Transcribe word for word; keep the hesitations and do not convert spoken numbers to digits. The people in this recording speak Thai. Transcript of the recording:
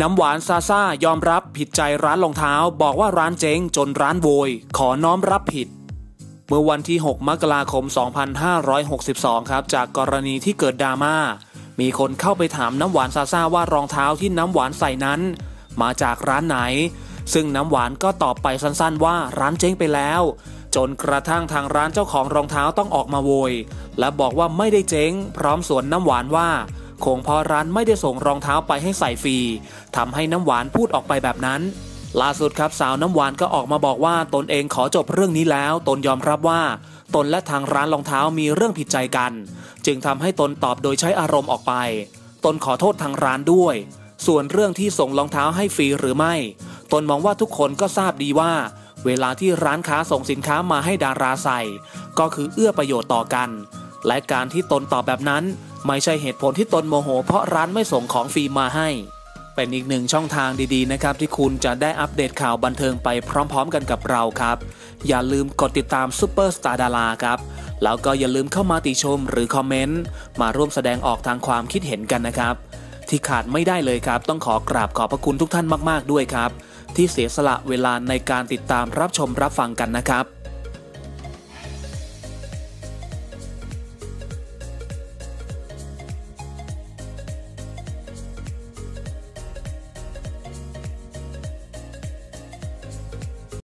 น้ำหวานซาซ่ายอมรับผิดใจร้านรองเท้าบอกว่าร้านเจ๊งจนร้านโวยขอน้อมรับผิดเมื่อวันที่หกมกราคมสองพันห้าร้อยหกสิบสองครับจากกรณีที่เกิดดราม่ามีคนเข้าไปถามน้ำหวานซาซ่าว่ารองเท้าที่น้ำหวานใส่นั้นมาจากร้านไหนซึ่งน้ำหวานก็ตอบไปสั้นๆว่าร้านเจ๊งไปแล้วจนกระทั่งทางร้านเจ้าของรองเท้าต้องออกมาโวยและบอกว่าไม่ได้เจ๊งพร้อมสวนน้ำหวานว่าคงเพราะร้านไม่ได้ส่งรองเท้าไปให้ใส่ฟรีทำให้น้ำหวานพูดออกไปแบบนั้นล่าสุดครับสาวน้ำหวานก็ออกมาบอกว่าตนเองขอจบเรื่องนี้แล้วตนยอมรับว่าตนและทางร้านรองเท้ามีเรื่องผิดใจกันจึงทำให้ตนตอบโดยใช้อารมณ์ออกไปตนขอโทษทางร้านด้วยส่วนเรื่องที่ส่งรองเท้าให้ฟรีหรือไม่ตนมองว่าทุกคนก็ทราบดีว่าเวลาที่ร้านค้าส่งสินค้ามาให้ดาราใส่ก็คือเอื้อประโยชน์ต่อกันและการที่ตนตอบแบบนั้นไม่ใช่เหตุผลที่ตนโมโหเพราะร้านไม่ส่งของฟรีมาให้เป็นอีกหนึ่งช่องทางดีๆนะครับที่คุณจะได้อัปเดตข่าวบันเทิงไปพร้อมๆกันกับเราครับอย่าลืมกดติดตามซุปเปอร์สตาร์ดาราครับแล้วก็อย่าลืมเข้ามาติชมหรือคอมเมนต์มาร่วมแสดงออกทางความคิดเห็นกันนะครับที่ขาดไม่ได้เลยครับต้องขอกราบขอบพระคุณทุกท่านมากๆด้วยครับที่เสียสละเวลาในการติดตามรับชมรับฟังกันนะครับ